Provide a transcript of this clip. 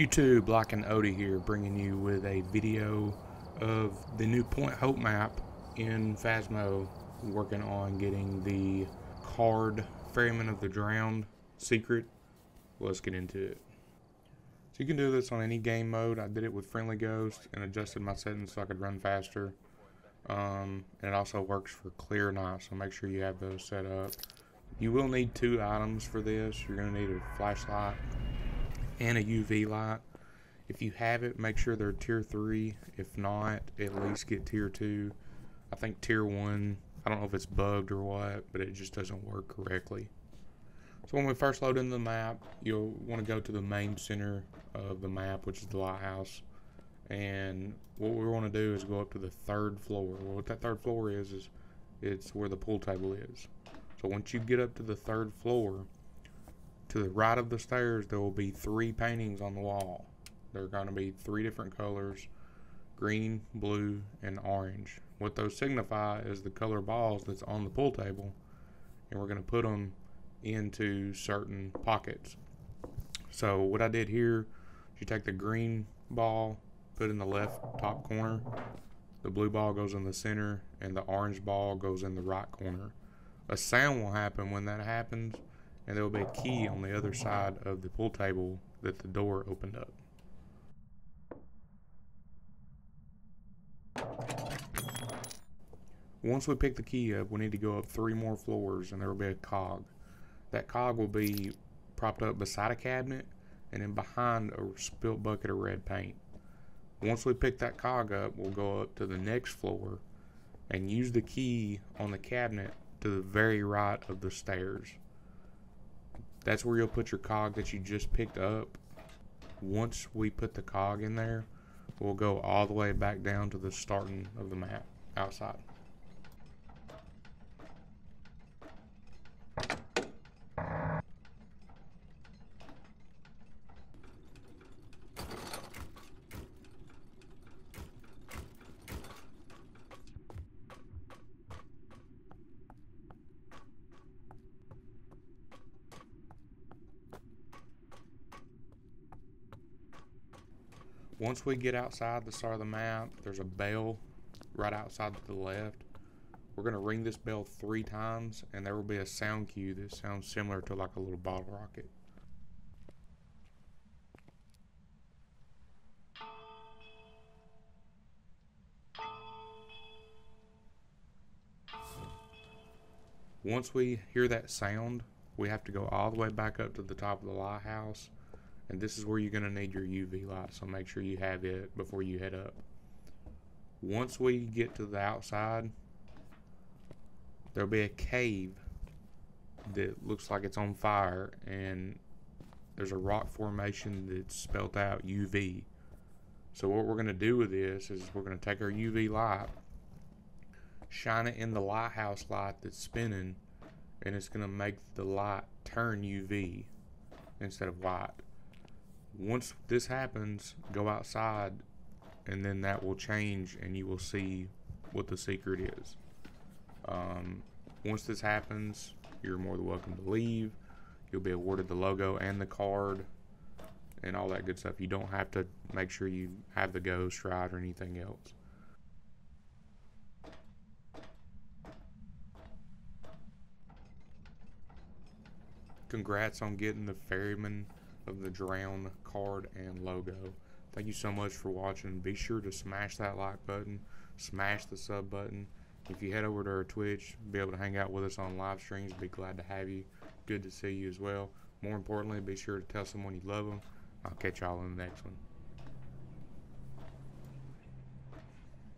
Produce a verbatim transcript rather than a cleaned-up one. YouTube, LycanOti here, bringing you with a video of the new Point Hope map in Phasmo. Working on getting the card Ferryman of the Drowned secret. Let's get into it. So you can do this on any game mode. I did it with Friendly Ghost and adjusted my settings so I could run faster. Um, and it also works for Clear Night, so make sure you have those set up. You will need two items for this. You're going to need a flashlight and a U V light. If you have it, make sure they're tier three. If not, at least get tier two. I think tier one, I don't know if it's bugged or what, but it just doesn't work correctly. So when we first load in the map, you'll want to go to the main center of the map, which is the lighthouse. And what we want to do is go up to the third floor. Well, what that third floor is, is it's where the pool table is. So once you get up to the third floor, to the right of the stairs, there will be three paintings on the wall. They're going to be three different colors: green, blue, and orange. What those signify is the color balls that's on the pool table, and we're going to put them into certain pockets. So what I did here is you take the green ball, put it in the left top corner, the blue ball goes in the center, and the orange ball goes in the right corner. A sound will happen when that happens, and there will be a key on the other side of the pool table that the door opened up. Once we pick the key up, we need to go up three more floors, and there will be a cog. That cog will be propped up beside a cabinet and then behind a spilt bucket of red paint. Once we pick that cog up, we'll go up to the next floor and use the key on the cabinet to the very right of the stairs. That's where you'll put your cog that you just picked up. Once we put the cog in there, we'll go all the way back down to the starting of the map outside. Once we get outside the start of the map, there's a bell right outside to the left. We're going to ring this bell three times, and there will be a sound cue that sounds similar to like a little bottle rocket. Once we hear that sound, we have to go all the way back up to the top of the lighthouse. And this is where you're going to need your U V light, so make sure you have it before you head up. Once we get to the outside, there'll be a cave that looks like it's on fire, and there's a rock formation that's spelled out U V. So what we're going to do with this is we're going to take our U V light, shine it in the lighthouse light that's spinning, and it's going to make the light turn U V instead of white. Once this happens, go outside, and then that will change, and you will see what the secret is. Um, once this happens, you're more than welcome to leave. You'll be awarded the logo and the card and all that good stuff. You don't have to make sure you have the ghost ride or anything else. Congrats on getting the Ferryman of the Drowned card and logo. Thank you so much for watching. Be sure to smash that like button, smash the sub button. If you head over to our Twitch, be able to hang out with us on live streams. Be glad to have you. Good to see you as well. More importantly, be sure to tell someone you love them. I'll catch y'all in the next one.